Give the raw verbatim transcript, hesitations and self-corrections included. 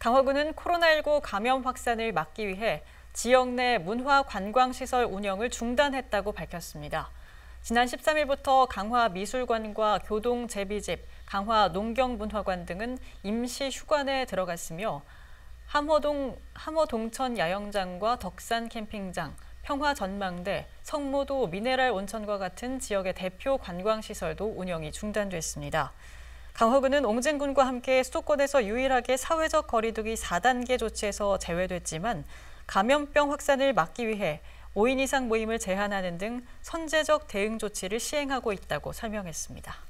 강화군은 코로나 일구 감염 확산을 막기 위해 지역 내 문화관광시설 운영을 중단했다고 밝혔습니다. 지난 십삼 일부터 강화미술관과 교동제비집, 강화농경문화관 등은 임시 휴관에 들어갔으며 함허동, 함허동천 야영장과 덕산캠핑장, 평화전망대, 석모도 미네랄 온천과 같은 지역의 대표 관광시설도 운영이 중단됐습니다. 강화군은 옹진군과 함께 수도권에서 유일하게 사회적 거리두기 사 단계 조치에서 제외됐지만 감염병 확산을 막기 위해 오 인 이상 모임을 제한하는 등 선제적 대응 조치를 시행하고 있다고 설명했습니다.